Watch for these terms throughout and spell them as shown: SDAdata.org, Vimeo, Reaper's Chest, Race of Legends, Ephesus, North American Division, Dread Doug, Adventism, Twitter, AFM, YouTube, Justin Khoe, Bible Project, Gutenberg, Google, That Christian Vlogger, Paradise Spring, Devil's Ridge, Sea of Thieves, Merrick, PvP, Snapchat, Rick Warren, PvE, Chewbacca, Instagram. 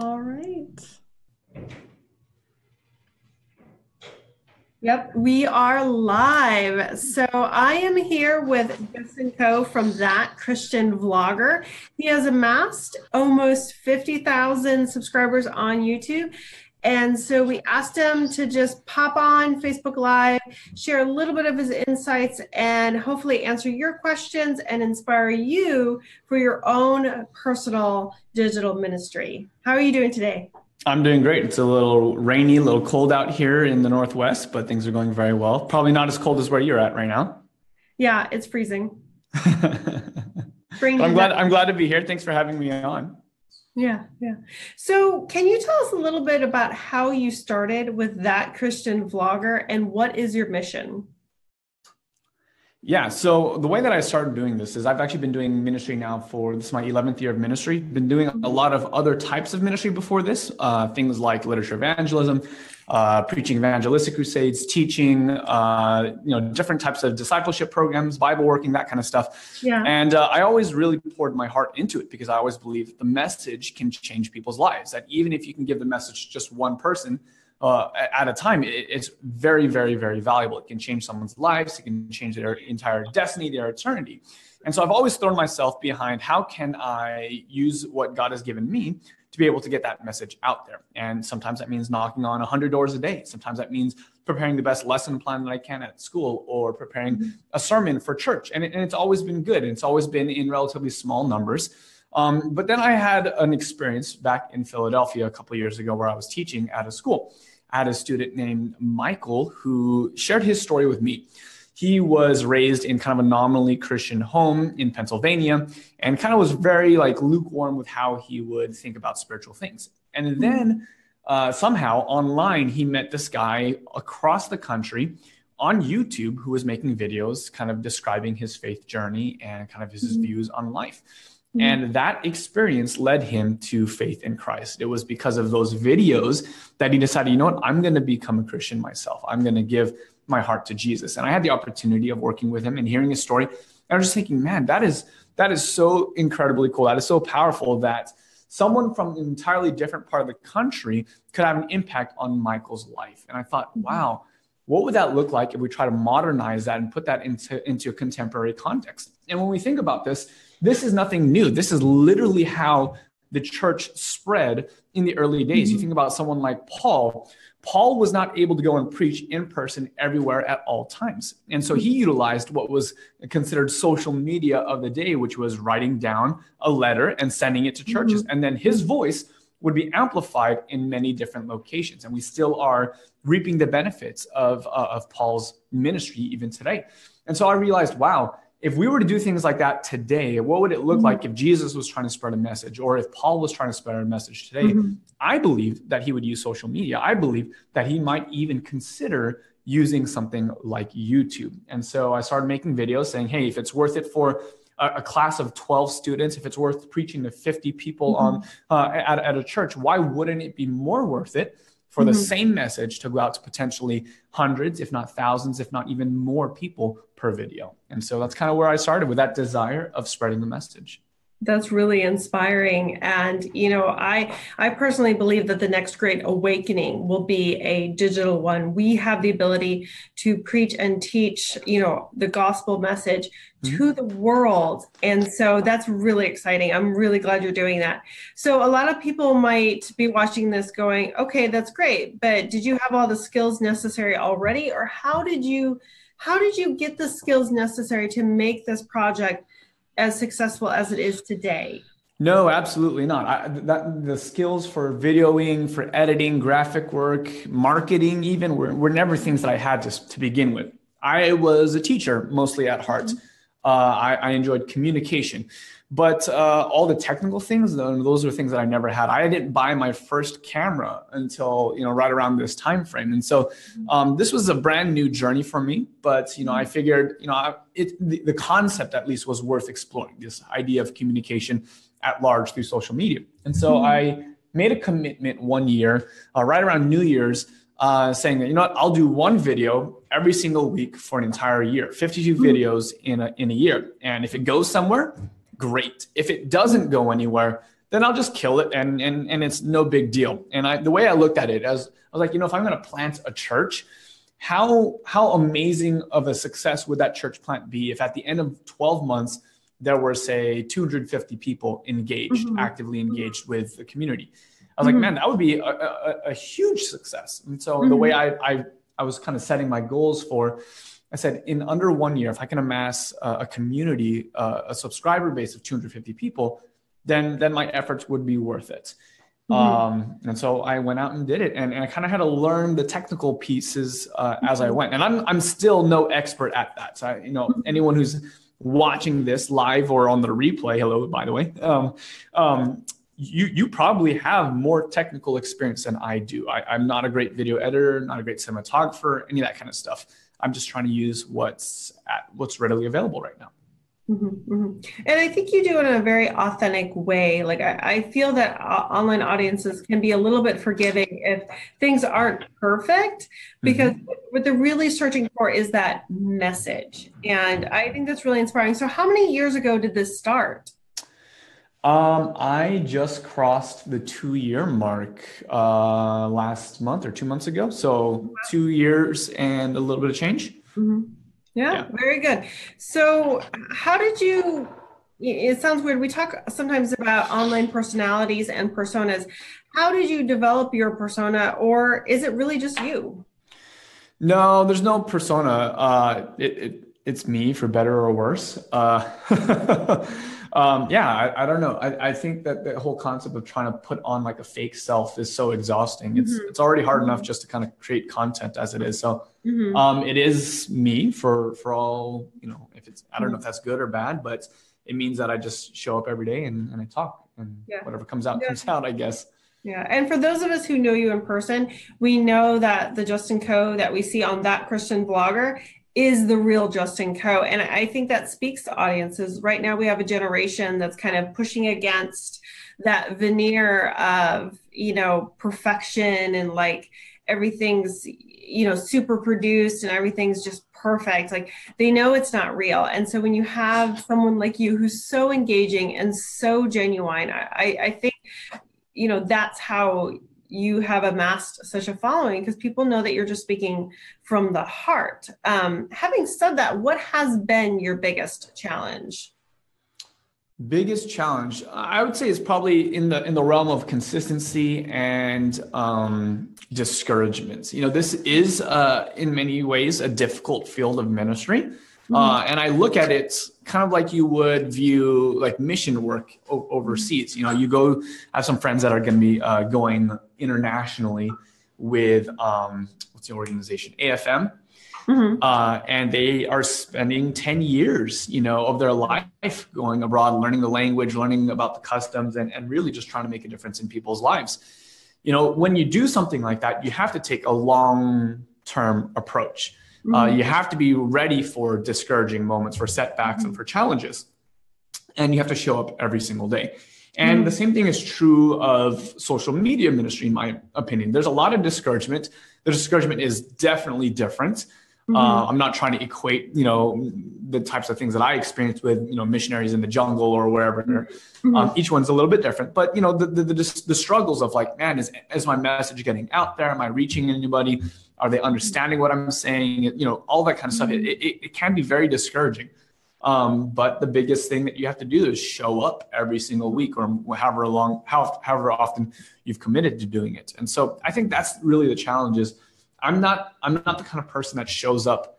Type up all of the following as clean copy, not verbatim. All right. Yep, we are live. So I am here with Justin Khoe from That Christian Vlogger. He has amassed almost 50,000 subscribers on YouTube. And so we asked him to just pop on Facebook Live, share a little bit of his insights, and hopefully answer your questions and inspire you for your own personal digital ministry. How are you doing today? I'm doing great. It's a little rainy, a little cold out here in the Northwest, but things are going very well. Probably not as cold as where you're at right now. Yeah, it's freezing. I'm glad to be here. Thanks for having me on. Yeah, yeah. So can you tell us a little bit about how you started with That Christian Vlogger and what is your mission? Yeah, so the way that I started doing this is I've actually been doing ministry now for, this is my 11th year of ministry. Been doing a lot of other types of ministry before this, things like literature evangelism, preaching evangelistic crusades, teaching, different types of discipleship programs, Bible working, that kind of stuff. Yeah. And I always really poured my heart into it because I always believed that the message can change people's lives, that even if you can give the message to just one person, at a time, it's very, very, very valuable. It can change someone's lives. It can change their entire destiny, their eternity. And so I've always thrown myself behind how can I use what God has given me to be able to get that message out there. And sometimes that means knocking on 100 doors a day. Sometimes that means preparing the best lesson plan that I can at school or preparing a sermon for church. And it's always been good. And it's always been in relatively small numbers. But then I had an experience back in Philadelphia a couple of years ago where I was teaching at a school. I had a student named Michael who shared his story with me. He was raised in kind of a nominally Christian home in Pennsylvania and kind of was very lukewarm with how he would think about spiritual things. And then somehow online, he met this guy across the country on YouTube who was making videos kind of describing his faith journey and kind of his views on life. And that experience led him to faith in Christ. It was because of those videos that he decided, you know what, I'm going to become a Christian myself. I'm going to give my heart to Jesus. And I had the opportunity of working with him and hearing his story. And I was just thinking, man, that is so incredibly cool. That is so powerful that someone from an entirely different part of the country could have an impact on Michael's life. And I thought, wow, what would that look like if we try to modernize that and put that into a contemporary context? And when we think about this, this is nothing new. This is literally how the church spread in the early days. You think about someone like Paul. Paul was not able to go and preach in person everywhere at all times. And so he utilized what was considered social media of the day, which was writing down a letter and sending it to churches. And then his voice would be amplified in many different locations. And we still are reaping the benefits of Paul's ministry even today. And so I realized, wow, if we were to do things like that today, what would it look like if Jesus was trying to spread a message or if Paul was trying to spread a message today? I believe that he would use social media. I believe that he might even consider using something like YouTube. And so I started making videos saying, hey, if it's worth it for a class of 12 students, if it's worth preaching to 50 people at a church, why wouldn't it be more worth it for the same message to go out to potentially hundreds, if not thousands, if not even more people per video? And so that's kind of where I started, with that desire of spreading the message. That's really inspiring. And, you know, I personally believe that the next great awakening will be a digital one. We have the ability to preach and teach, you know, the gospel message to the world. And so that's really exciting. I'm really glad you're doing that. So a lot of people might be watching this going, okay, that's great, but did you have all the skills necessary already? Or how did you get the skills necessary to make this project as successful as it is today? No, absolutely not. The skills for videoing, for editing, graphic work, marketing even were never things that I had to begin with. I was a teacher mostly at heart. I enjoyed communication, but all the technical things, those are things that I never had. I didn't buy my first camera until, you know, right around this time frame. And so this was a brand new journey for me, but, you know, I figured, you know, the concept at least was worth exploring, this idea of communication at large through social media. And so I made a commitment one year, right around New Year's, saying that, you know what, I'll do one video every single week for an entire year, 52 videos in a year. And if it goes somewhere, great. If it doesn't go anywhere, then I'll just kill it and it's no big deal. And the way I looked at it, I was like, you know, if I'm going to plant a church, how amazing of a success would that church plant be if at the end of 12 months, there were, say, 250 people engaged, actively engaged with the community. I was like, man, that would be a huge success. And so the way I was kind of setting my goals for, I said, in under 1 year, if I can amass a community, a subscriber base of 250 people, then my efforts would be worth it. And so I went out and did it, and I kind of had to learn the technical pieces as I went. And I'm still no expert at that. So I, you know, anyone who's watching this live or on the replay, hello, by the way, you probably have more technical experience than I do. I'm not a great video editor, not a great cinematographer, any of that kind of stuff. I'm just trying to use what's readily available right now. And I think you do it in a very authentic way. Like I feel that online audiences can be a little bit forgiving if things aren't perfect, because what they're really searching for is that message. And I think that's really inspiring. So how many years ago did this start? I just crossed the 2-year mark last month or 2 months ago. So 2 years and a little bit of change. Yeah, very good. So how did you, it sounds weird, we talk sometimes about online personalities and personas. How did you develop your persona, or is it really just you? No, there's no persona. It's me, for better or worse. Yeah, I don't know. I think that the whole concept of trying to put on like a fake self is so exhausting. It's already hard enough just to kind of create content as it is. So it is me for all, you know, if it's, I don't know if that's good or bad, but it means that I just show up every day and I talk, and whatever comes out, comes out, I guess. Yeah. And for those of us who know you in person, we know that the Justin Khoe that we see on That Christian Vlogger is the real Justin Khoe. And I think that speaks to audiences. Right now, we have a generation that's kind of pushing against that veneer of, you know, perfection, and like everything's, you know, super produced and everything's just perfect. Like they know it's not real. And so when you have someone like you who's so engaging and so genuine, I think, you know, that's how you have amassed such a following, because people know that you're just speaking from the heart. Having said that, what has been your biggest challenge? Biggest challenge, I would say, is probably in the realm of consistency and discouragements. You know, this is in many ways a difficult field of ministry. And I look at it kind of like you would view like mission work overseas. You know, you go, I have some friends that are going to be going internationally with, what's the organization? AFM. And they are spending 10 years, you know, of their life going abroad, learning the language, learning about the customs, and really just trying to make a difference in people's lives. You know, when you do something like that, you have to take a long-term approach. You have to be ready for discouraging moments, for setbacks, and for challenges. And you have to show up every single day. And the same thing is true of social media ministry, in my opinion. There's a lot of discouragement. The discouragement is definitely different. I'm not trying to equate, you know, the types of things that I experienced with, you know, missionaries in the jungle or wherever. Each one's a little bit different. But, you know, the struggles of like, man, is my message getting out there? Am I reaching anybody? Are they understanding what I'm saying? You know, all that kind of stuff. It can be very discouraging. But the biggest thing that you have to do is show up every single week, or however often you've committed to doing it. And so I think that's really the challenge is I'm not the kind of person that shows up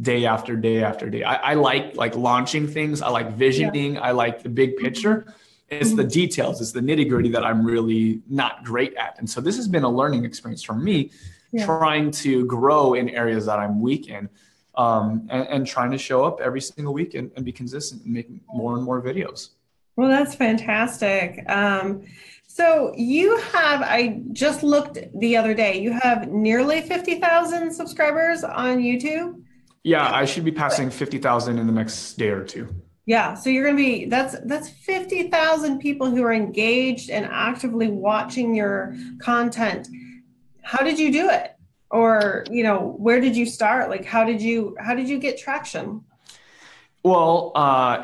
day after day after day. I like launching things. I like visioning. I like the big picture. It's the details, it's the nitty gritty that I'm really not great at. And so this has been a learning experience for me, trying to grow in areas that I'm weak in, and trying to show up every single week and be consistent and make more and more videos. Well, that's fantastic. So you have, I just looked the other day, you have nearly 50,000 subscribers on YouTube. Yeah, I should be passing 50,000 in the next day or two. Yeah. So you're going to be, that's 50,000 people who are engaged and actively watching your content. How did you do it? Or, you know, where did you start? Like, how did you get traction? Well,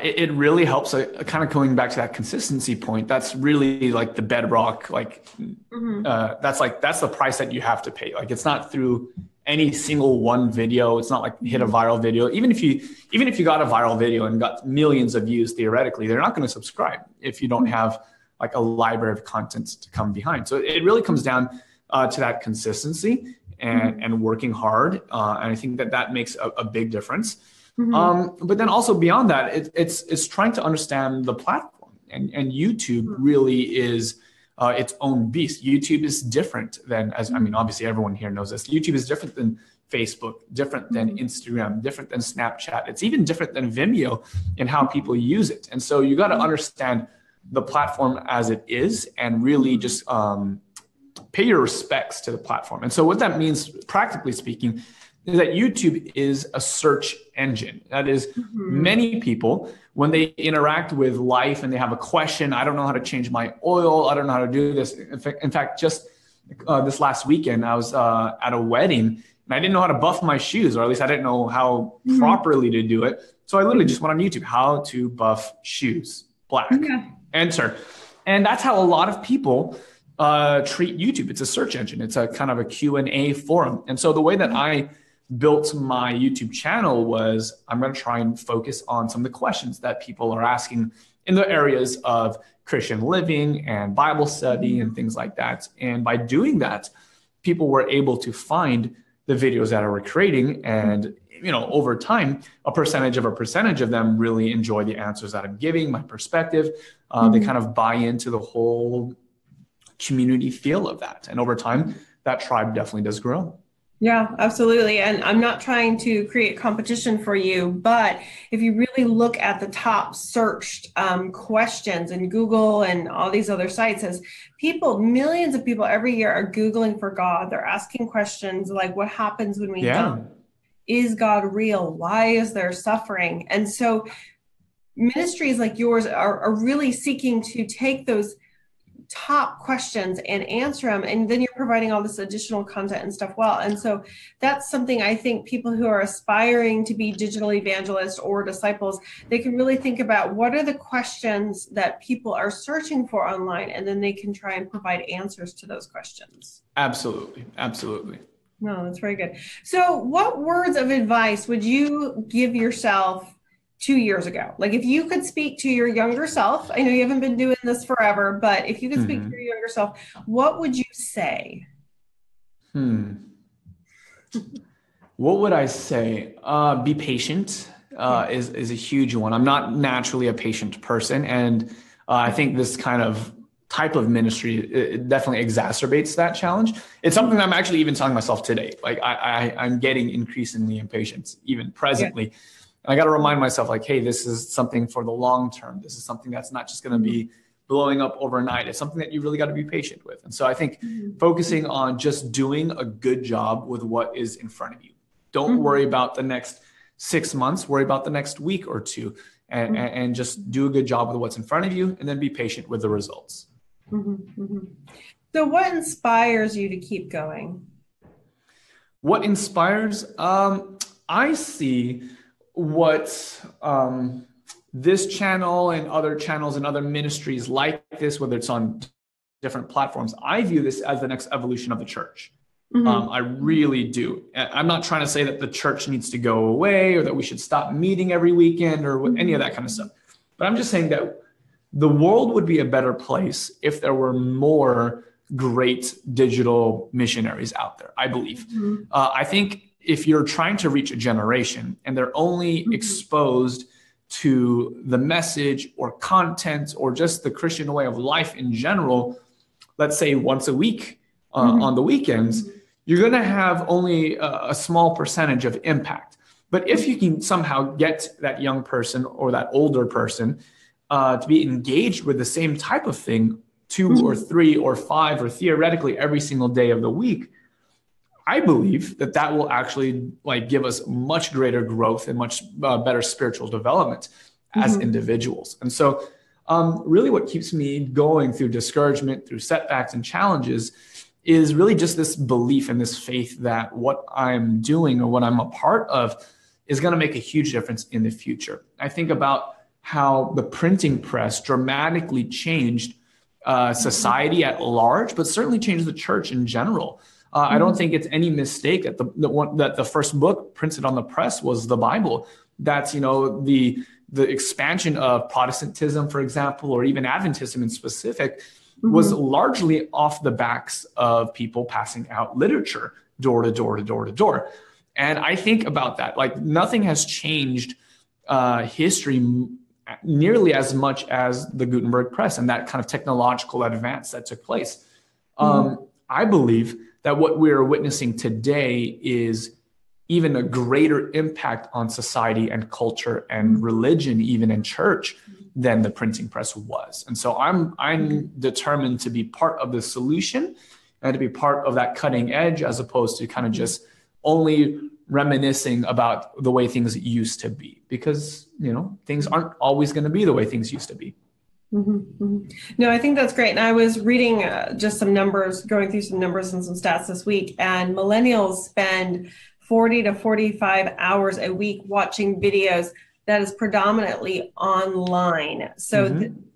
it really helps. Kind of going back to that consistency point, that's really like the bedrock. Like, that's the price that you have to pay. Like, it's not through any single one video. It's not like you hit a viral video. Even if you got a viral video and got millions of views, theoretically, they're not going to subscribe if you don't have like a library of content to come behind. So it really comes down to that consistency and working hard. And I think that makes a big difference. But then also beyond that, it's trying to understand the platform, and YouTube really is its own beast. YouTube is different than, I mean, obviously everyone here knows this. YouTube is different than Facebook, different than Instagram, different than Snapchat. It's even different than Vimeo in how people use it. And so you got to understand the platform as it is and really just pay your respects to the platform. And so what that means, practically speaking, is that YouTube is a search engine. That is, many people, when they interact with life and they have a question, I don't know how to change my oil, I don't know how to do this. In fact, just this last weekend, I was at a wedding and I didn't know how to buff my shoes, or at least I didn't know how properly to do it. So I literally just went on YouTube, how to buff shoes, black, enter. And that's how a lot of people treat YouTube. It's a search engine. It's a kind of a Q&A forum. And so the way that I built my YouTube channel was I'm going to try and focus on some of the questions that people are asking in the areas of Christian living and Bible study and things like that. And by doing that, people were able to find the videos that I were creating. And, you know, over time, a percentage of them really enjoy the answers that I'm giving, my perspective. They kind of buy into the whole community feel of that. And over time, that tribe definitely does grow. Yeah, absolutely. And I'm not trying to create competition for you, but if you really look at the top searched questions in Google and all these other sites, as people, millions of people every year are Googling for God. They're asking questions like, what happens when we die? Is God real? Why is there suffering? And so ministries like yours are really seeking to take those top questions and answer them, and then you're providing all this additional content and stuff. Well, and so that's something I think people who are aspiring to be digital evangelists or disciples, they can really think about what are the questions that people are searching for online, and then they can try and provide answers to those questions. Absolutely. No, that's very good. So what words of advice would you give yourself 2 years ago? Like, if you could speak to your younger self, I know you haven't been doing this forever, but if you could speak to your younger self, what would you say? What would I say? Be patient is a huge one. I'm not naturally a patient person. And I think this kind of type of ministry, it definitely exacerbates that challenge. It's something that I'm actually even telling myself today. Like, I'm getting increasingly impatient, even presently. Yeah. And I got to remind myself, like, hey, this is something for the long term. This is something that's not just going to be blowing up overnight. It's something that you really got to be patient with. And so I think focusing on just doing a good job with what is in front of you. Don't worry about the next 6 months, worry about the next week or two, and just do a good job with what's in front of you, and then be patient with the results. So what inspires you to keep going? What inspires? I see what this channel and other channels and other ministries like this, whether it's on different platforms, I view this as the next evolution of the church. I really do. I'm not trying to say that the church needs to go away or that we should stop meeting every weekend or any of that kind of stuff. But I'm just saying that the world would be a better place if there were more great digital missionaries out there, I believe. I think if you're trying to reach a generation and they're only exposed to the message or content or just the Christian way of life in general, let's say once a week on the weekends, you're going to have only a small percentage of impact. But if you can somehow get that young person or that older person to be engaged with the same type of thing 2 or 3 or 5 or theoretically every single day of the week, I believe that will actually like give us much greater growth and much better spiritual development as individuals. And so really what keeps me going through discouragement, through setbacks and challenges is really just this belief and this faith that what I'm doing or what I'm a part of is going to make a huge difference in the future. I think about how the printing press dramatically changed society at large, but certainly changed the church in general. I don't think it's any mistake that the first book printed on the press was the Bible. That's, you know, the expansion of Protestantism, for example, or even Adventism in specific, was largely off the backs of people passing out literature door to door to door to door. And I think about that, like nothing has changed history nearly as much as the Gutenberg press and that kind of technological advance that took place. I believe that what we're witnessing today is even a greater impact on society and culture and religion, even in church, than the printing press was. And so I'm determined to be part of the solution and to be part of that cutting edge, as opposed to kind of just only reminiscing about the way things used to be, because, you know, things aren't always going to be the way things used to be. No, I think that's great. And I was reading just some numbers, going through some numbers and some stats this week, and millennials spend 40 to 45 hours a week watching videos that is predominantly online. So,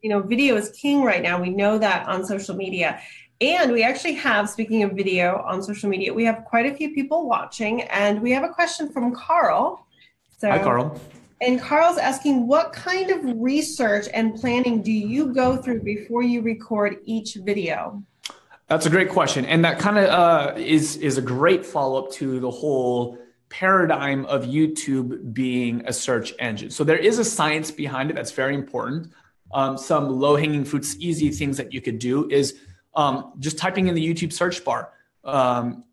you know, video is king right now. We know that on social media. And we actually have, speaking of video on social media, we have quite a few people watching, and we have a question from Carl. So, hi, Carl. And Carl's asking, what kind of research and planning do you go through before you record each video? That's a great question. And that kind of is a great follow-up to the whole paradigm of YouTube being a search engine. So there is a science behind it that's very important. Some low-hanging fruits, easy things that you could do is just typing in the YouTube search bar and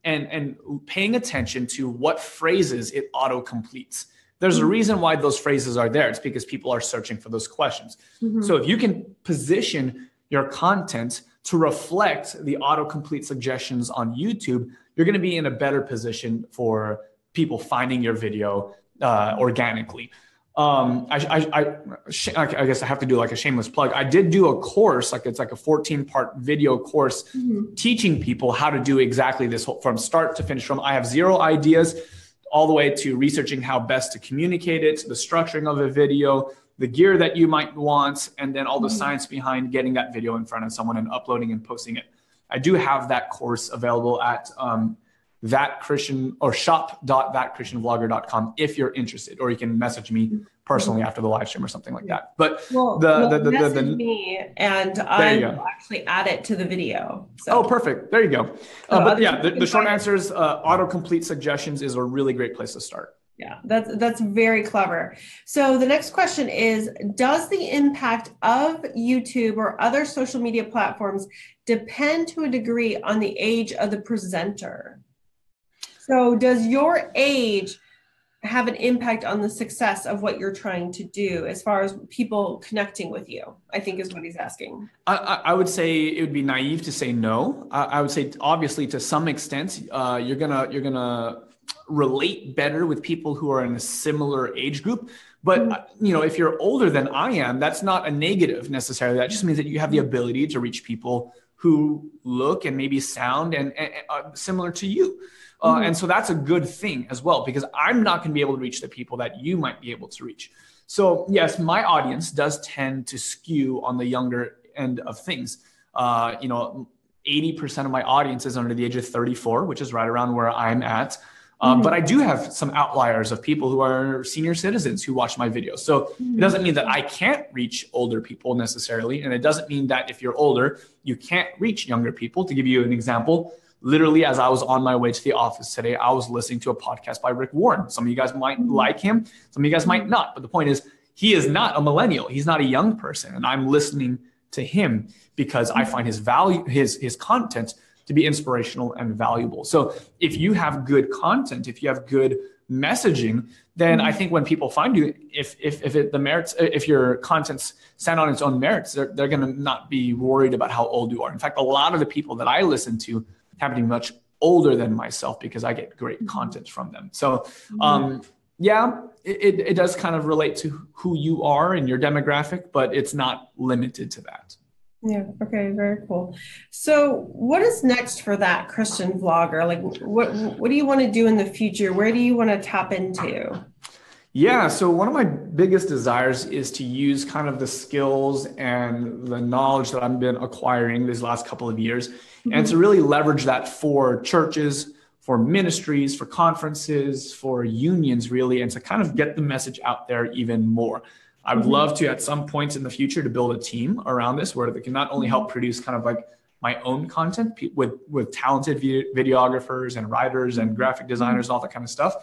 paying attention to what phrases it auto-completes. There's a reason why those phrases are there. It's because people are searching for those questions. So if you can position your content to reflect the autocomplete suggestions on YouTube, you're going to be in a better position for people finding your video organically. I guess I have to do like a shameless plug. I did do a course, like it's like a 14-part video course teaching people how to do exactly this whole, from start to finish, from I have zero ideas all the way to researching how best to communicate it, the structuring of a video, the gear that you might want, and then all the science behind getting that video in front of someone and uploading and posting it. I do have that course available at That Christian, or shop.thatchristianvlogger.com, if you're interested, or you can message me personally after the live stream or something like that. But well, message me, and I will actually add it to the video. So. Oh, perfect. There you go. But yeah, the short answer is autocomplete suggestions is a really great place to start. Yeah, that's very clever. So the next question is, does the impact of YouTube or other social media platforms depend to a degree on the age of the presenter? So does your age have an impact on the success of what you're trying to do as far as people connecting with you, I think is what he's asking. I would say it would be naive to say no. I would say obviously to some extent, you're gonna relate better with people who are in a similar age group. But you know, if you're older than I am, that's not a negative necessarily. That just means that you have the ability to reach people who look and maybe sound and similar to you. And so that's a good thing as well, because I'm not going to be able to reach the people that you might be able to reach. So yes, my audience does tend to skew on the younger end of things. You know, 80% of my audience is under the age of 34, which is right around where I'm at. But I do have some outliers of people who are senior citizens who watch my videos. So it doesn't mean that I can't reach older people necessarily. And it doesn't mean that if you're older, you can't reach younger people. To give you an example, literally, as I was on my way to the office today, I was listening to a podcast by Rick Warren. Some of you guys might like him. Some of you guys might not. But the point is, he is not a millennial. He's not a young person. And I'm listening to him because I find his value, his content to be inspirational and valuable. So if you have good content, if you have good messaging, then I think when people find you, if your content's stand on its own merits, they're going to not be worried about how old you are. In fact, a lot of the people that I listen to have to be much older than myself because I get great content from them. So yeah, it does kind of relate to who you are and your demographic, but it's not limited to that. Yeah. Okay. Very cool. So what is next for That Christian Vlogger? Like what do you want to do in the future? Where do you want to tap into? Yeah, so one of my biggest desires is to use kind of the skills and the knowledge that I've been acquiring these last couple of years, mm-hmm. and to really leverage that for churches, for ministries, for conferences, for unions, really, and to kind of get the message out there even more. I would mm-hmm. love to, at some point in the future, to build a team around this where they can not only help produce kind of like my own content with talented videographers and writers and graphic designers and all that kind of stuff,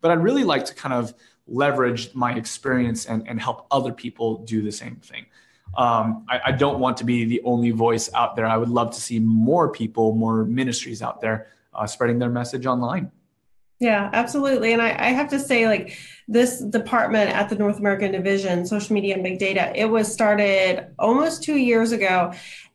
but I'd really like to kind of leverage my experience and help other people do the same thing. I don't want to be the only voice out there. I would love to see more people, more ministries out there spreading their message online. Yeah, absolutely. And I have to say, like, this department at the North American Division, Social Media and Big Data, it was started almost 2 years ago.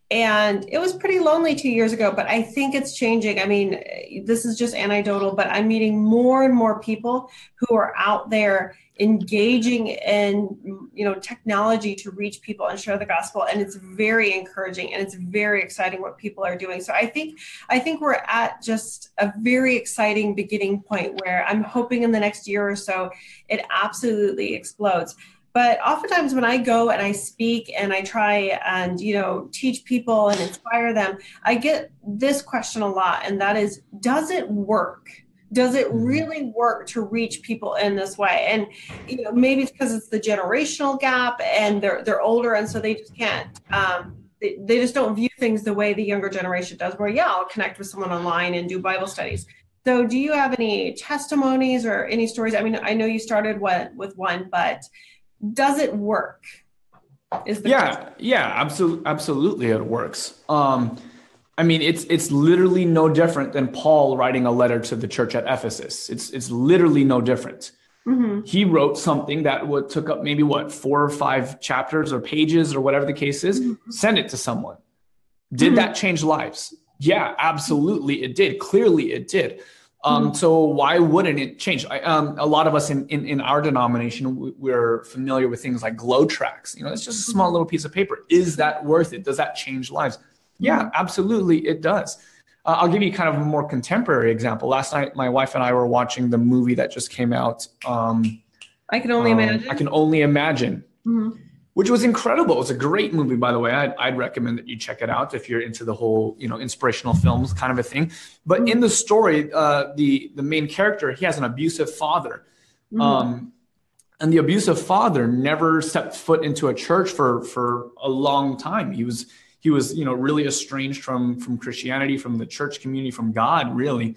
And it was pretty lonely 2 years ago, but I think it's changing. I mean, this is just anecdotal, but I'm meeting more and more people who are out there engaging in, you know, technology to reach people and share the gospel. And it's very encouraging and it's very exciting what people are doing. So I think we're at just a very exciting beginning point where I'm hoping in the next year or so, it absolutely explodes. But oftentimes when I go and I speak and I try and, you know, teach people and inspire them, I get this question a lot. And that is, does it work? Does it really work to reach people in this way? And, you know, maybe it's because it's the generational gap and they're older. And so they just can't, they just don't view things the way the younger generation does, where, yeah, I'll connect with someone online and do Bible studies. So do you have any testimonies or any stories? I mean, I know you started with one, but does it work? Is the question. Yeah, absolutely, it works. I mean, it's literally no different than Paul writing a letter to the church at Ephesus. It's literally no different. Mm-hmm. He wrote something that took up maybe 4 or 5 chapters or pages or whatever the case is. Mm-hmm. Send it to someone. Did mm-hmm. that change lives? Yeah, absolutely, it did. Clearly, it did. So why wouldn't it change? A lot of us in our denomination, we're familiar with things like glow tracks. You know, it's just a small little piece of paper. Is that worth it? Does that change lives? Yeah, absolutely, it does. I'll give you kind of a more contemporary example. Last night, my wife and I were watching the movie that just came out. I Can Only Imagine. I Can Only Imagine, mm-hmm. which was incredible. It was a great movie, by the way. I'd recommend that you check it out if you're into the whole, you know, inspirational films kind of a thing. But mm-hmm. in the story, the main character, he has an abusive father. Mm-hmm. And the abusive father never stepped foot into a church for a long time. He was, you know, really estranged from Christianity, from the church community, from God, really.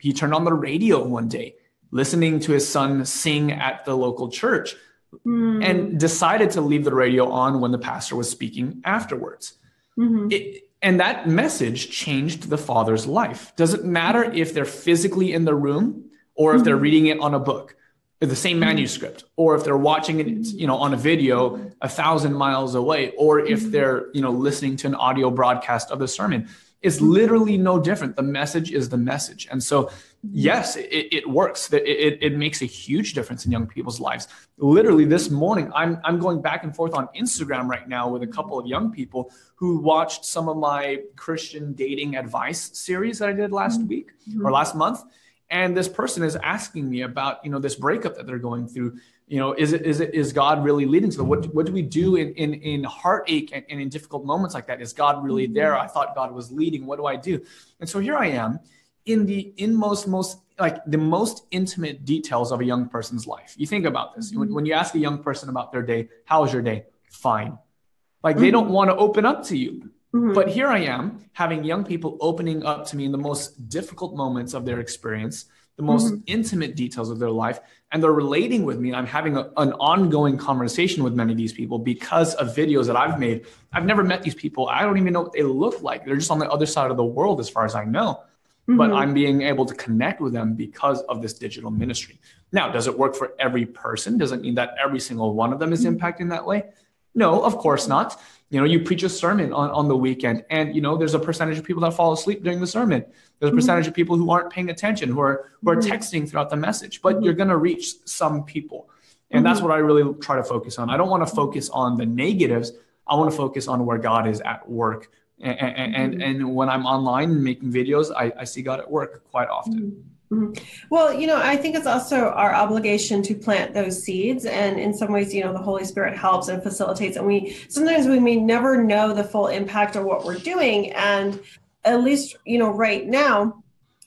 He turned on the radio one day, listening to his son sing at the local church. Mm. And decided to leave the radio on when the pastor was speaking afterwards. Mm-hmm. And that message changed the father's life. Doesn't matter if they're physically in the room or mm-hmm. if they're reading it on a book, the same manuscript, or if they're watching it, you know, on a video 1,000 miles away, or if they're, you know, listening to an audio broadcast of the sermon. It's literally no different. The message is the message. And so, yes, it works. It makes a huge difference in young people's lives. Literally this morning, I'm going back and forth on Instagram right now with a couple of young people who watched some of my Christian dating advice series that I did last week or last month. And this person is asking me about, you know, this breakup that they're going through. You know, is God really leading to them? What do we do in heartache and in difficult moments like that? Is God really there? I thought God was leading. What do I do? And so here I am in the most intimate details of a young person's life. You think about this. When you ask a young person about their day, how was your day? Fine. Like they don't want to open up to you. Mm-hmm. But here I am having young people opening up to me in the most difficult moments of their experience, the most intimate details of their life, and they're relating with me. I'm having an ongoing conversation with many of these people because of videos that I've made. I've never met these people. I don't even know what they look like. They're just on the other side of the world as far as I know, but I'm being able to connect with them because of this digital ministry. Now, does it work for every person? Doesn't mean that every single one of them is impacting that way. No, of course not. You know, you preach a sermon on the weekend and, you know, there's a percentage of people that fall asleep during the sermon. There's a percentage of people who aren't paying attention, who are texting throughout the message, but you're going to reach some people. And that's what I really try to focus on. I don't want to focus on the negatives. I want to focus on where God is at work. And when I'm online making videos, I see God at work quite often. Well, you know, I think it's also our obligation to plant those seeds. And in some ways, you know, the Holy Spirit helps and facilitates. And sometimes we may never know the full impact of what we're doing. And at least, you know, right now,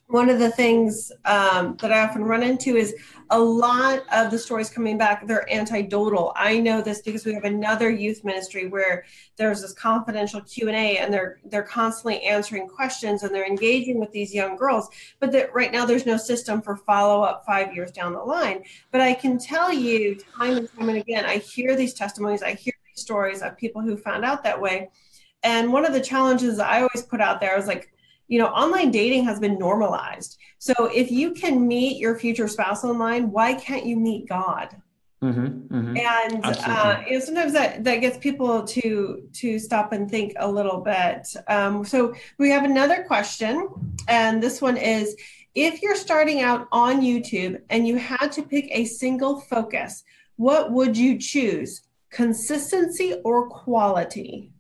one of the things that I often run into is a lot of the stories coming back, they're anecdotal. I know this because we have another youth ministry where there's this confidential Q&A, and they're constantly answering questions and they're engaging with these young girls. But that right now there's no system for follow-up 5 years down the line. But I can tell you time and time again, I hear these testimonies, I hear these stories of people who found out that way. And one of the challenges I always put out there, I was like, you know, online dating has been normalized. So if you can meet your future spouse online, why can't you meet God? And you know, sometimes that gets people to stop and think a little bit. So we have another question. And this one is, if you're starting out on YouTube and you had to pick a single focus, what would you choose? Consistency or quality?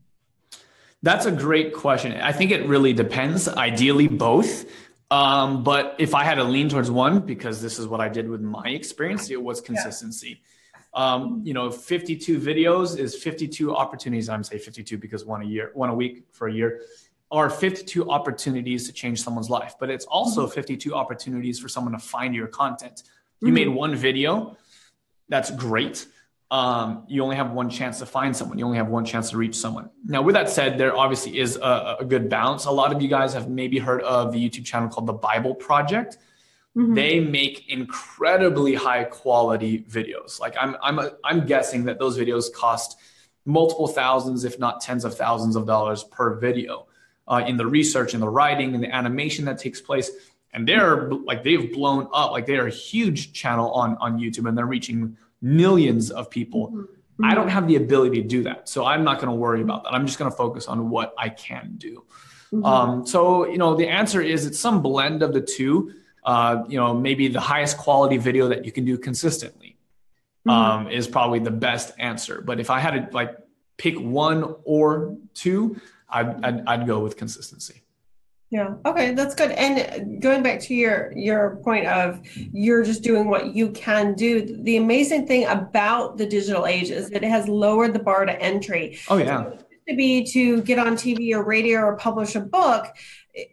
That's a great question. I think it really depends, ideally both. But if I had to lean towards one, because this is what I did with my experience, it was consistency. You know, 52 videos is 52 opportunities. I'm saying 52 because one a week for a year, are 52 opportunities to change someone's life. But it's also 52 opportunities for someone to find your content. You made one video, that's great. You only have one chance to find someone. You only have one chance to reach someone. Now, with that said, there obviously is a good balance. A lot of you guys have maybe heard of the YouTube channel called the Bible Project. They make incredibly high quality videos. Like I'm guessing that those videos cost multiple thousands, if not tens of thousands of dollars per video, in the research and the writing and the animation that takes place. And they've blown up. Like, they are a huge channel on YouTube, and they're reaching millions of people. I don't have the ability to do that. So I'm not going to worry about that. I'm just going to focus on what I can do. So, you know, the answer is it's some blend of the two. You know, maybe the highest quality video that you can do consistently is probably the best answer. But if I had to like pick one or two, I'd go with consistency. Yeah. Okay. That's good. And going back to your point of you're just doing what you can do. The amazing thing about the digital age is that it has lowered the bar to entry. Oh yeah. So it used to be to get on TV or radio or publish a book,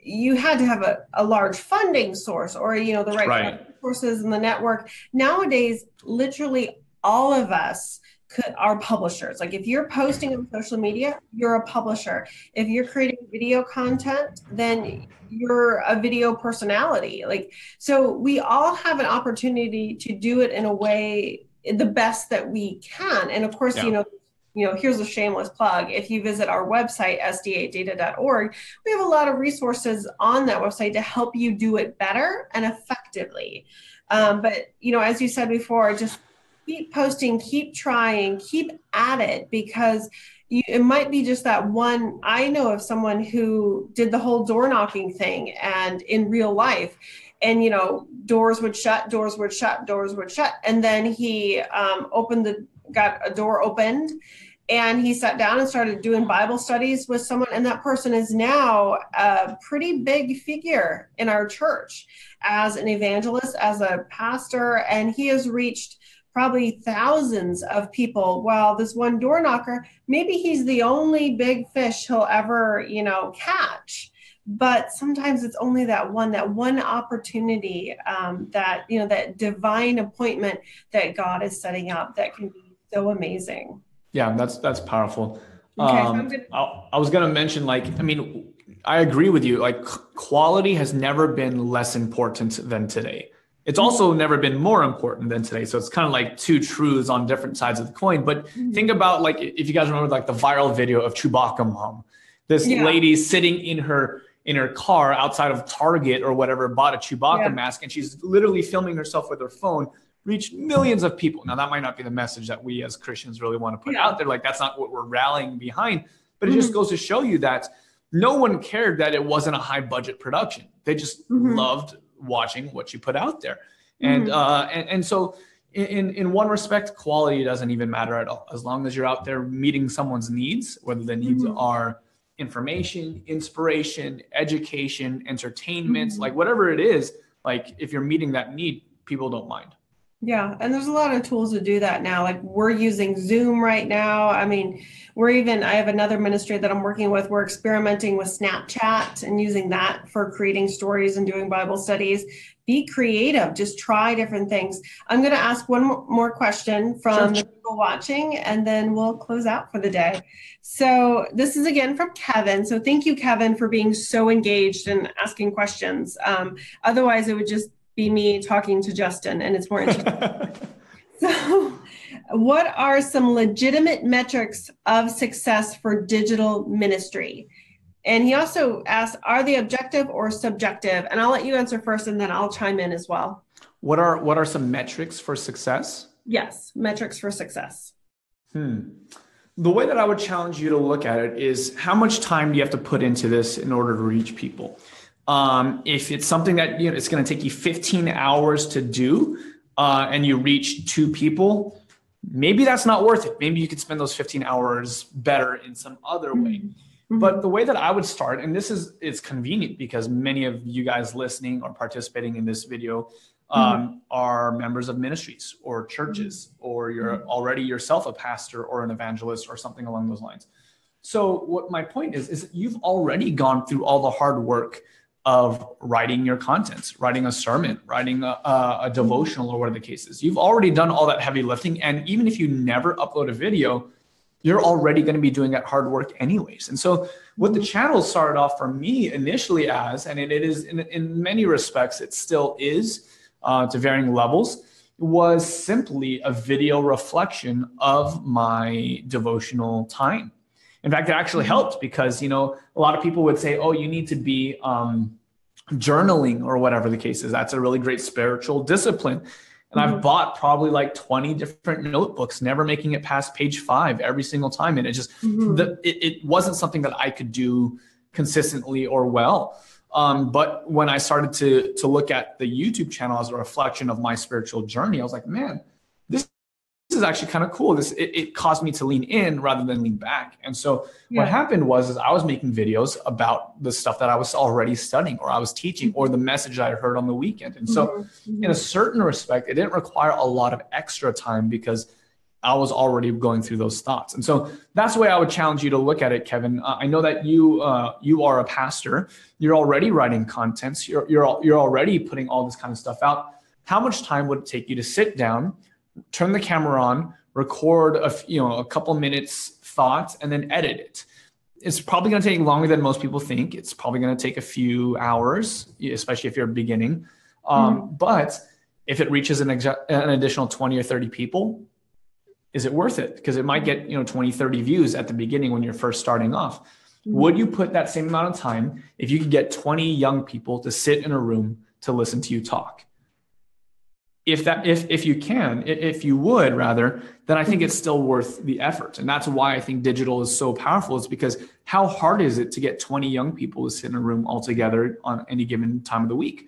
you had to have a large funding source or, you know, the right sources and the network. Nowadays, literally all of us are publishers. Like, if you're posting on social media, you're a publisher. If you're creating video content, then you're a video personality. Like, so we all have an opportunity to do it in a way the best that we can. And of course, you know, here's a shameless plug. If you visit our website, SDAdata.org, we have a lot of resources on that website to help you do it better and effectively. But, you know, as you said before, just keep posting, keep trying, keep at it, because it might be just that one. I know of someone who did the whole door knocking thing and in real life, and, you know, doors would shut. And then he got a door opened, and he sat down and started doing Bible studies with someone. And that person is now a pretty big figure in our church as an evangelist, as a pastor, and he has reached probably thousands of people. Well, this one door knocker, maybe he's the only big fish he'll ever, you know, catch. But sometimes it's only that one opportunity, that, you know, that divine appointment that God is setting up that can be so amazing. Yeah, that's powerful. Okay, I was going to mention, like, I mean, I agree with you. Like, quality has never been less important than today. It's also never been more important than today. So it's kind of like two truths on different sides of the coin. But think about, like, if you guys remember, like, the viral video of Chewbacca mom, this lady sitting in her car outside of Target or whatever, bought a Chewbacca mask, and she's literally filming herself with her phone, reached millions of people. Now, that might not be the message that we as Christians really want to put out there. Like, that's not what we're rallying behind, but it just goes to show you that no one cared that it wasn't a high budget production. They just loved watching what you put out there. And and so in one respect, quality doesn't even matter at all, as long as you're out there meeting someone's needs, whether the needs are information, inspiration, education, entertainment, like whatever it is. like if you're meeting that need, people don't mind. Yeah. And there's a lot of tools to do that now. Like we're using Zoom right now. I mean, I have another ministry that I'm working with. We're experimenting with Snapchat and using that for creating stories and doing Bible studies. Be creative. Just try different things. I'm going to ask one more question from the people watching, and then we'll close out for the day. So this is again from Kevin. So thank you, Kevin, for being so engaged and asking questions. Otherwise, it would just be me talking to Justin, and it's more interesting. So what are some legitimate metrics of success for digital ministry? And he also asked, are they objective or subjective? And I'll let you answer first, and then I'll chime in as well. What are some metrics for success? Yes, metrics for success. The way that I would challenge you to look at it is, how much time do you have to put into this in order to reach people? If it's something that, you know, it's going to take you 15 hours to do, and you reach 2 people, maybe that's not worth it. Maybe you could spend those 15 hours better in some other way. But the way that I would start, and this is, it's convenient because many of you guys listening or participating in this video, are members of ministries or churches, or you're already yourself a pastor or an evangelist or something along those lines. So what my point is you've already gone through all the hard work of writing your contents, writing a sermon, writing a devotional, or whatever the case is. You've already done all that heavy lifting. And even if you never upload a video, you're already going to be doing that hard work anyways. And so what the channel started off for me initially as, and it is in many respects, it still is to varying levels, was simply a video reflection of my devotional time. In fact, it actually helped because, you know, a lot of people would say, oh, you need to be journaling or whatever the case is. That's a really great spiritual discipline. And I've bought probably like 20 different notebooks, never making it past page 5 every single time. And it just, it wasn't something that I could do consistently or well. But when I started to look at the YouTube channel as a reflection of my spiritual journey, I was like, man, this is actually kind of cool. It caused me to lean in rather than lean back. And so what happened was I was making videos about the stuff that I was already studying, or I was teaching, or the message I heard on the weekend. And so in a certain respect, it didn't require a lot of extra time because I was already going through those thoughts. And so that's the way I would challenge you to look at it, Kevin. I know that you are a pastor. You're already writing contents. You're already putting all this kind of stuff out. How much time would it take you to sit down, turn the camera on, record a couple minutes thoughts, and then edit it? It's probably going to take longer than most people think. It's probably going to take a few hours, especially if you're beginning. But if it reaches an additional 20 or 30 people, is it worth it? Because it might get 20, 30 views at the beginning when you're first starting off. Would you put that same amount of time if you could get 20 young people to sit in a room to listen to you talk? If you would, then I think it's still worth the effort. And that's why I think digital is so powerful. It's because how hard is it to get 20 young people to sit in a room all together on any given time of the week?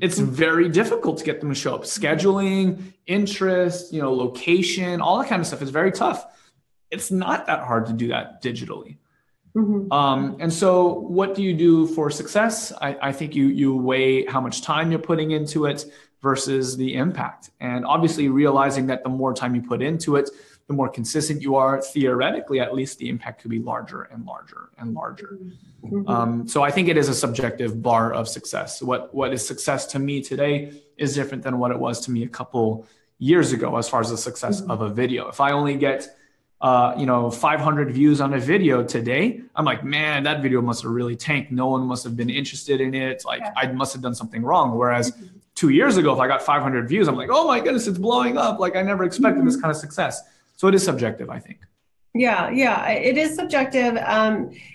It's very difficult to get them to show up. Scheduling, interest, location, all that kind of stuff is very tough. It's not that hard to do that digitally. And so what do you do for success? I think you weigh how much time you're putting into it versus the impact. And obviously realizing that the more time you put into it, the more consistent you are, theoretically, at least the impact could be larger and larger and larger. So I think it is a subjective bar of success. What is success to me today is different than what it was to me a couple years ago, as far as the success of a video. If I only get 500 views on a video today, I'm like, man, that video must have really tanked. No one must have been interested in it. I must have done something wrong. Whereas 2 years ago, if I got 500 views, I'm like, oh my goodness, it's blowing up. I never expected this kind of success. So it is subjective, I think. Yeah, it is subjective.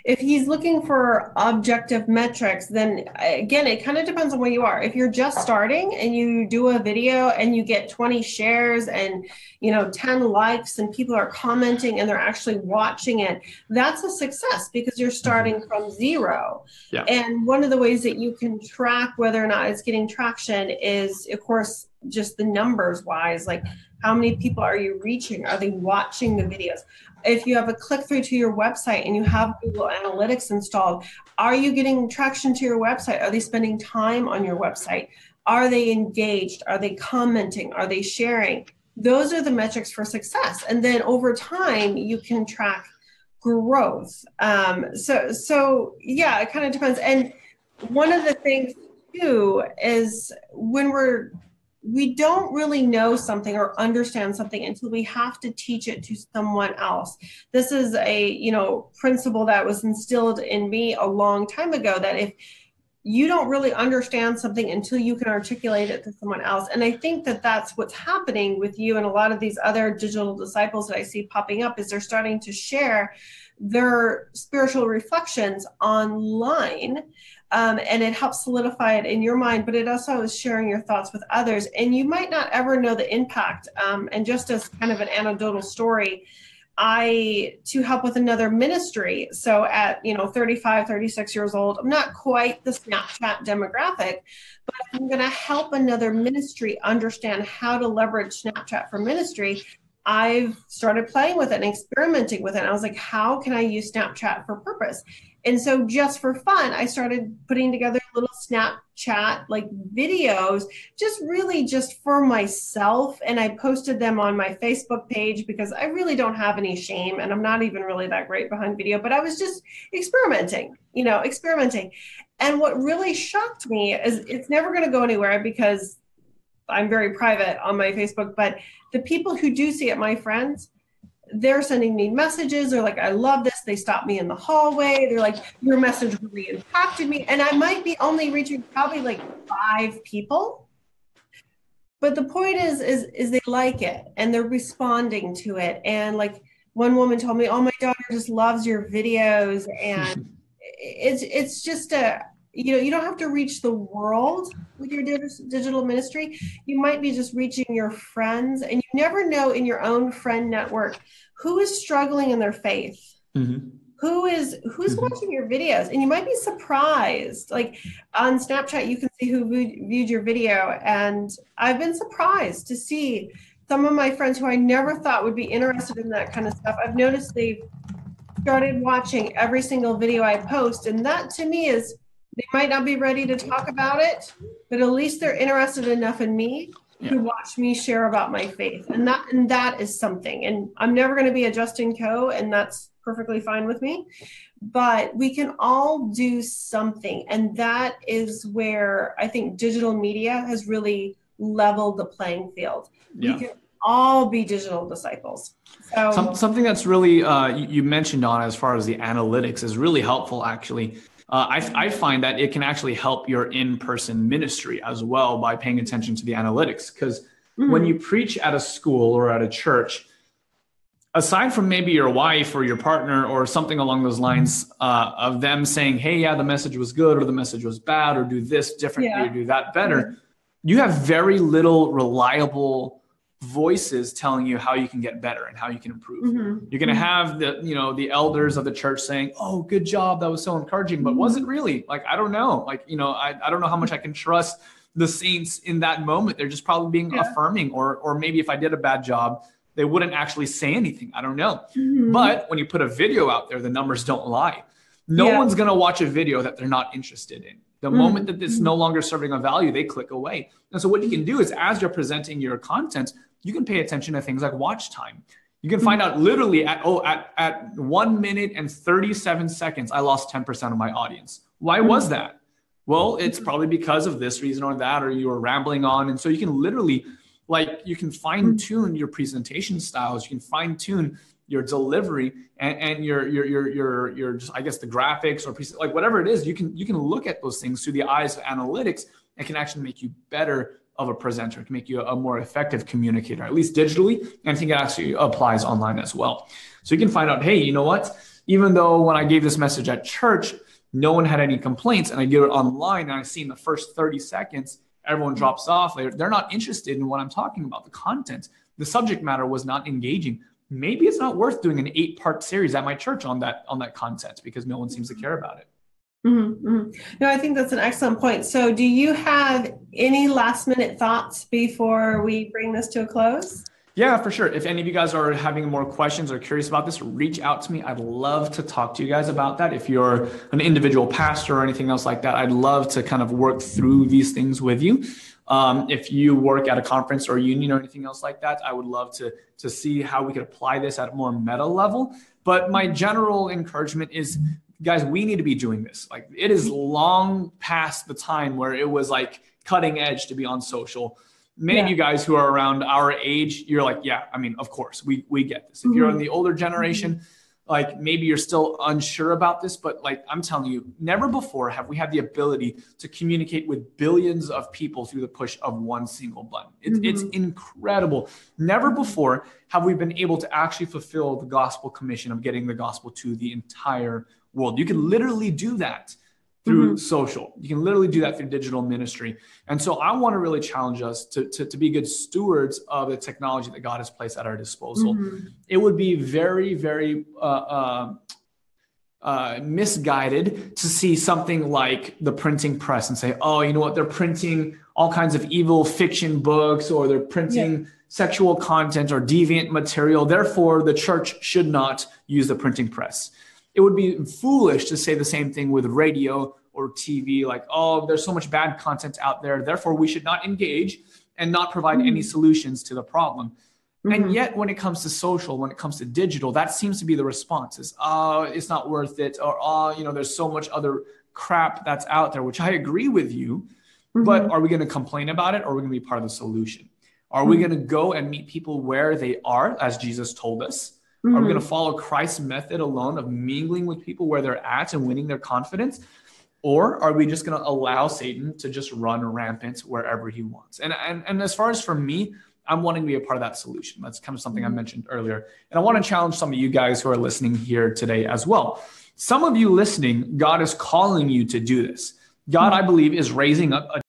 If he's looking for objective metrics, then again, it kind of depends on where you are. If you're just starting and you do a video and you get 20 shares and 10 likes and people are commenting and they're actually watching it, that's a success because you're starting from zero. And one of the ways that you can track whether or not it's getting traction is, of course, just the numbers wise, like how many people are you reaching? Are they watching the videos? If you have a click through to your website and you have Google Analytics installed, are you getting traction to your website? Are they spending time on your website? Are they engaged? Are they commenting? Are they sharing? Those are the metrics for success. And then over time, you can track growth. So yeah, it kind of depends. And one of the things too is when we don't really know something or understand something until we have to teach it to someone else. This is a, principle that was instilled in me a long time ago, that if you don't really understand something until you can articulate it to someone else. And I think that that's what's happening with you and a lot of these other digital disciples that I see popping up, is they're starting to share their spiritual reflections online. And it helps solidify it in your mind, but it also is sharing your thoughts with others. And you might not ever know the impact. And just as kind of an anecdotal story, I to help with another ministry. So at, 35, 36 years old, I'm not quite the Snapchat demographic, but I'm going to help another ministry understand how to leverage Snapchat for ministry. I've started playing with it and experimenting with it. And I was like, how can I use Snapchat for purpose? And so just for fun, I started putting together little Snapchat like videos, just for myself. And I posted them on my Facebook page because I really don't have any shame. And I'm not even really that great behind video, but I was just experimenting, experimenting. And what really shocked me is it's never going to go anywhere because I'm very private on my Facebook, but the people who do see it, my friends, they're sending me messages. They're like, I love this. They stopped me in the hallway. They're like, your message really impacted me. And I might be only reaching probably like 5 people. But the point is they like it and they're responding to it. And like one woman told me, oh, my daughter just loves your videos. And it's just a, you don't have to reach the world with your digital ministry. You might be just reaching your friends, and you never know in your own friend network who is struggling in their faith, who's watching your videos. And you might be surprised, like on Snapchat, you can see who viewed your video. And I've been surprised to see some of my friends who I never thought would be interested in that kind of stuff. I've noticed they've started watching every single video I post. And that to me is, they might not be ready to talk about it, but at least they're interested enough in me to watch me share about my faith. And that is something. And I'm never going to be a Justin Khoe, and that's perfectly fine with me. But we can all do something. And that is where I think digital media has really leveled the playing field. Yeah. We can all be digital disciples. So something that's really, you mentioned on as far as the analytics is really helpful, actually. I find that it can actually help your in-person ministry as well by paying attention to the analytics. Because when you preach at a school or at a church, aside from maybe your wife or your partner or something along those lines of them saying, hey, yeah, the message was good or the message was bad or do this differently or do that better, you have very little reliable voices telling you how you can get better and how you can improve. You're going to have the, the elders of the church saying, oh, good job. That was so encouraging, but was it really? Like, I don't know. Like, I don't know how much I can trust the saints in that moment. They're just probably being affirming, or maybe if I did a bad job, they wouldn't actually say anything. I don't know. But when you put a video out there, the numbers don't lie. No one's going to watch a video that they're not interested in. The moment that it's no longer serving a value, they click away. And so what you can do is as you're presenting your content, you can pay attention to things like watch time. You can find out literally at 1 minute and 37 seconds, I lost 10% of my audience. Why was that? Well, it's probably because of this reason or that, or you were rambling on. And so you can literally, you can fine tune your presentation styles. You can fine tune your delivery and your just, I guess, the graphics or whatever it is. You can look at those things through the eyes of analytics and can actually make you better of a presenter. It can make you a more effective communicator, at least digitally. And I think it actually applies online as well. So you can find out, hey, you know what? Even though when I gave this message at church, no one had any complaints, and I give it online and I see in the first 30 seconds, everyone drops off. They're not interested in what I'm talking about, the content. The subject matter was not engaging. Maybe it's not worth doing an 8-part series at my church on that content because no one seems to care about it. Mm-hmm, mm-hmm. No, I think that's an excellent point. So do you have any last minute thoughts before we bring this to a close? Yeah, for sure. If any of you guys are having more questions or curious about this, reach out to me. I'd love to talk to you guys about that. If you're an individual pastor or anything else like that, I'd love to kind of work through these things with you. If you work at a conference or union or anything else like that, I would love to see how we could apply this at a more meta level. But my general encouragement is, guys, we need to be doing this. Like, it is long past the time where it was like cutting edge to be on social. Many of you guys who are around our age, you're like, yeah, I mean, of course, we get this. If you're in the older generation, like maybe you're still unsure about this, but like I'm telling you, never before have we had the ability to communicate with billions of people through the push of one single button. It's incredible. Never before have we been able to actually fulfill the gospel commission of getting the gospel to the entire world. You can literally do that through social. You can literally do that through digital ministry. And so I want to really challenge us to be good stewards of the technology that God has placed at our disposal. It would be very, very misguided to see something like the printing press and say, oh, you know what, they're printing all kinds of evil fiction books, or they're printing sexual content or deviant material. Therefore, the church should not use the printing press. It would be foolish to say the same thing with radio or TV, like, oh, there's so much bad content out there, therefore we should not engage and not provide any solutions to the problem. And yet when it comes to social, when it comes to digital, that seems to be the response is, oh, it's not worth it. Or, oh, you know, there's so much other crap that's out there, which I agree with you, but are we going to complain about it? Or are we going to be part of the solution? Are we going to go and meet people where they are, as Jesus told us? Are we going to follow Christ's method alone of mingling with people where they're at and winning their confidence? Or are we just going to allow Satan to just run rampant wherever he wants? And as far as for me, I'm wanting to be a part of that solution. That's kind of something I mentioned earlier. And I want to challenge some of you guys who are listening here today as well. Some of you listening, God is calling you to do this. God, I believe, is raising up a